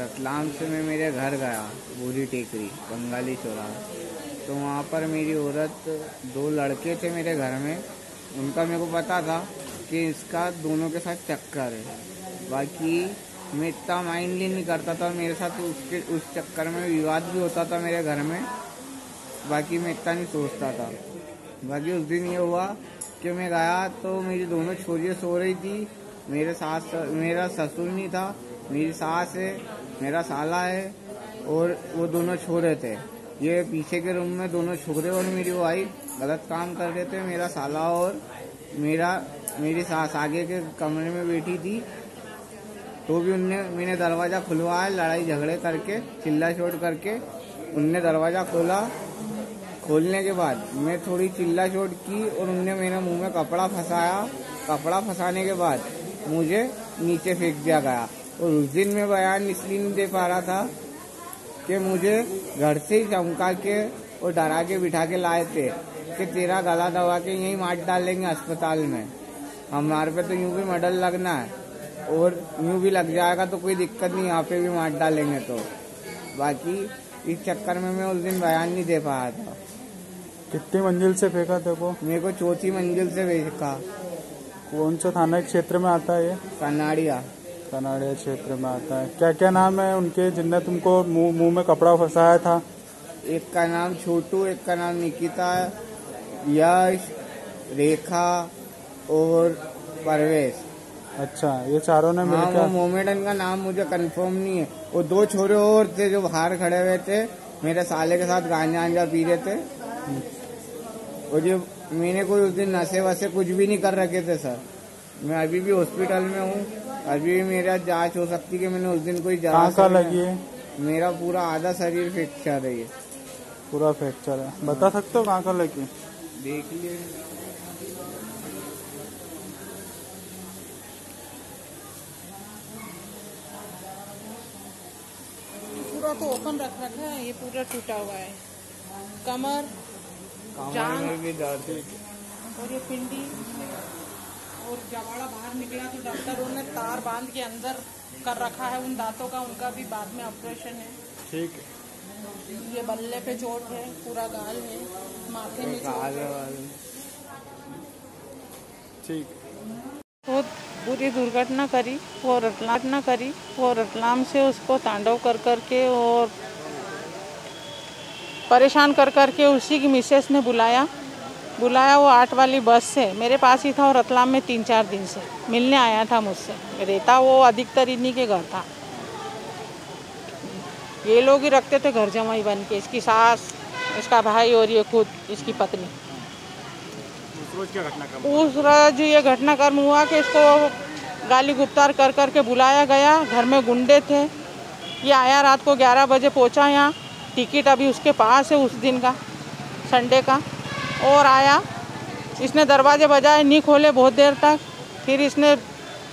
रतलाम से मैं मेरे घर गया, बूढ़ी टेकरी बंगाली चौराहा, तो वहाँ पर मेरी औरत, दो लड़के थे मेरे घर में, उनका मेरे को पता था कि इसका दोनों के साथ चक्कर है, बाकी मैं इतना माइंडली नहीं करता था। मेरे साथ उस चक्कर में विवाद भी होता था मेरे घर में, बाकी मैं इतना नहीं सोचता था। बाकी उस दिन ये हुआ कि मैं गया तो मेरी दोनों छोरियाँ सो रही थी, मेरा ससुर नहीं था, मेरी सास है, मेरा साला है और वो दोनों छोरे थे। ये पीछे के रूम में दोनों छोकरे और मेरी वाइफ गलत काम कर रहे थे। मेरा साला और मेरी सास आगे के कमरे में बैठी थी, तो भी मैंने दरवाजा खुलवाया, लड़ाई झगड़े करके, चिल्ला चोट करके उनने दरवाजा खोला। खोलने के बाद मैं थोड़ी चिल्ला चोट की और उनने मेरे मुंह में कपड़ा फंसाया। कपड़ा फंसाने के बाद मुझे नीचे फेंक दिया गया। और उस दिन मैं बयान इसलिए नहीं दे पा रहा था कि मुझे घर से ही चमका के और डरा के बिठा के लाए थे कि तेरा गला दबा के यहीं मार डालेंगे अस्पताल में, हमारे पे तो यूं भी मर्डर लगना है और यूं भी लग जाएगा तो कोई दिक्कत नहीं, यहाँ पे भी मार डालेंगे। तो बाकी इस चक्कर में मैं उस दिन बयान नहीं दे पाया था। कितनी मंजिल से फेंका थे वो? मेरे को चौथी मंजिल से फेंका। कौन सा थाना क्षेत्र में आता है ये? कनाड़िया। कनाड़िया क्षेत्र में आता है। क्या क्या नाम है उनके जिनने तुमको मुंह में कपड़ा फंसाया था? एक का नाम छोटू, एक का नाम निकिता, यश, रेखा और परवेश। अच्छा, ये चारों ने मिलकर? हाँ, मोमेडन का नाम मुझे कंफर्म नहीं है। वो दो छोरे और थे जो बाहर खड़े हुए थे, मेरे साले के साथ गांजा पी रहे थे। और ये मैंने कोई उस दिन नशे वशे कुछ भी नहीं कर रखे थे सर। मैं अभी भी हॉस्पिटल में हूँ, अभी भी मेरा जांच हो सकती कि मैंने उस दिन कोई जांच लगी है। मेरा पूरा आधा शरीर फ्रैक्चर है, ये पूरा फ्रैक्चर है। बता सकते हो कहाँ का लगी? देख लिए पूरा तो ओपन रख रखा है, ये पूरा टूटा हुआ है। कमर में भी दर्द है और ये पिंडी और जवाड़ा बाहर निकला तो डॉक्टरों ने तार बांध के अंदर कर रखा है उन दांतों का, उनका भी बाद में ऑपरेशन है। ठीक है। ये बल्ले पे चोट है, पूरा गाल है, माथे में चोट है। ठीक। बहुत बुरी दुर्घटना करी वो रतलाम से, उसको तांडव कर करके और परेशान कर करके उसी की मिसेस ने बुलाया। वो 8 वाली बस से मेरे पास ही था और रतलाम में 3-4 दिन से मिलने आया था मुझसे। रहता वो अधिकतर इन्हीं के घर था, ये लोग ही रखते थे घर जमाई बन के, इसकी सास, इसका भाई और ये खुद इसकी पत्नी। उस रोज ये घटनाक्रम हुआ कि इसको गाली गुप्तार कर करके बुलाया गया। घर में गुंडे थे। ये आया रात को 11 बजे पहुँचा यहाँ। टिकट अभी उसके पास है उस दिन का, संडे का। और आया, इसने दरवाजे बजाए, नहीं खोले बहुत देर तक। फिर इसने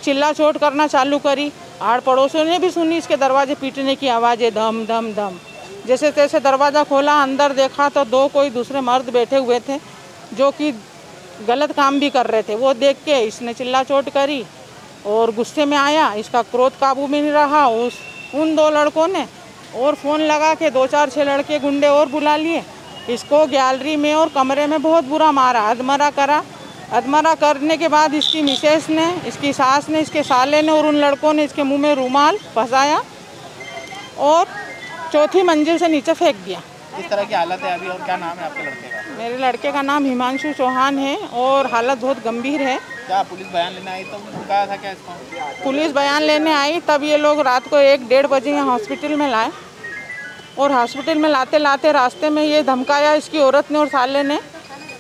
चिल्ला चोट करना चालू करी। आड़ पड़ोसियों ने भी सुनी इसके दरवाजे पीटने की आवाज़ें, धम धम धम। जैसे तैसे दरवाज़ा खोला, अंदर देखा तो दो कोई दूसरे मर्द बैठे हुए थे जो कि गलत काम भी कर रहे थे। वो देख के इसने चिल्ला चोट करी और गुस्से में आया। इसका क्रोध काबू में नहीं रहा। उन दो लड़कों ने और फ़ोन लगा के 2-4-6 लड़के गुंडे और बुला लिए। इसको गैलरी में और कमरे में बहुत बुरा मारा, अधमरा करा। अधमरा करने के बाद इसकी मिसेस ने, इसकी सास ने, इसके साले ने और उन लड़कों ने इसके मुंह में रूमाल फंसाया और चौथी मंजिल से नीचे फेंक दिया। इस तरह की हालत है अभी। और क्या नाम है आपके लड़के का? मेरे लड़के का नाम हिमांशु चौहान है और हालत बहुत गंभीर है। क्या पुलिस बयान लेने आई? तो कहा था क्या इसको? पुलिस बयान लेने आई तब ये लोग रात को 1-1:30 बजे यहाँ हॉस्पिटल में लाए और हॉस्पिटल में लाते लाते रास्ते में ये धमकाया इसकी औरत ने और साले ने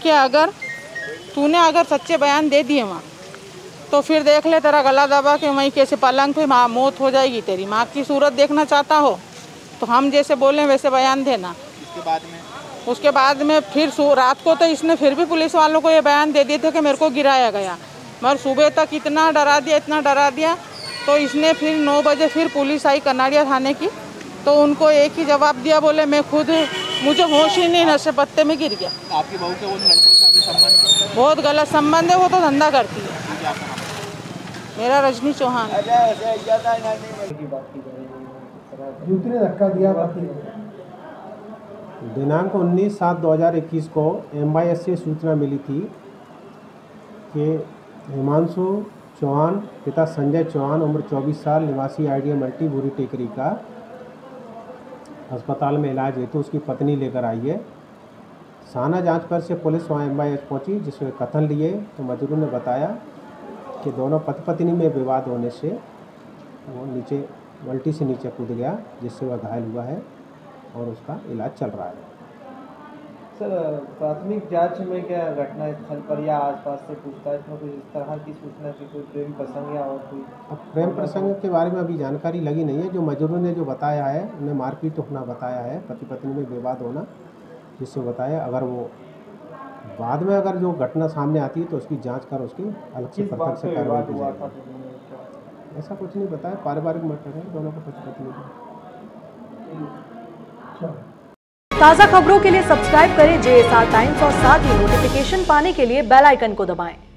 कि अगर तूने सच्चे बयान दे दिए माँ तो फिर देख ले तेरा गला दबा के वहीं कैसे पलंग पे माँ मौत हो जाएगी तेरी। माँ की सूरत देखना चाहता हो तो हम जैसे बोलें वैसे बयान देना। उसके बाद में फिर रात को तो इसने फिर भी पुलिस वालों को ये बयान दे दिए थे कि मेरे को गिराया गया, मगर सुबह तक इतना डरा दिया तो इसने फिर 9 बजे फिर पुलिस आई कनाड़िया थाने की, तो उनको एक ही जवाब दिया, बोले मैं खुद, मुझे होश ही नहीं, नशे पत्ते में गिर गया। आपकी बहू के उन लड़कों से अभी संबंध? बहुत गलत संबंध है, वो तो धंधा करती है। मेरा रजनी चौहान। युवती ने धक्का दिया भर्ती को। दिनांक 19/7/2021 को MIS से सूचना मिली थी कि हिमांशु चौहान पिता संजय चौहान उम्र 24 साल निवासी IDMLT भूरी टेकरी का अस्पताल में इलाज हेतु उसकी पत्नी लेकर आई है। साना जांच पर से पुलिस वहाँ MIS पहुँची जिसमें कथन लिए तो मजदूरों ने बताया कि दोनों पति पत्नी में विवाद होने से वो नीचे मल्टी से नीचे कूद गया जिससे वह घायल हुआ है और उसका इलाज चल रहा है। सर प्राथमिक जांच में क्या घटना स्थल पर या आसपास से पूछताछ में कुछ इस तरह की सूचना की कोई प्रेम प्रसंग या और कोई? अब प्रेम प्रसंग के बारे में अभी जानकारी लगी नहीं है। जो मजदूरों ने जो बताया है उन्हें मारपीट होना बताया है, पति पत्नी में विवाद होना जिससे बताया। अगर वो बाद में अगर जो घटना सामने आती है तो उसकी जाँच कर उसकी अलग से प्रकार से कार्रवाई की जाएगी। ऐसा कुछ नहीं बताया, पारिवारिक मैटर है दोनों को पति पत्नी। ताज़ा खबरों के लिए सब्सक्राइब करें JSR टाइम्स और साथ ही नोटिफिकेशन पाने के लिए बेल आइकन को दबाएं।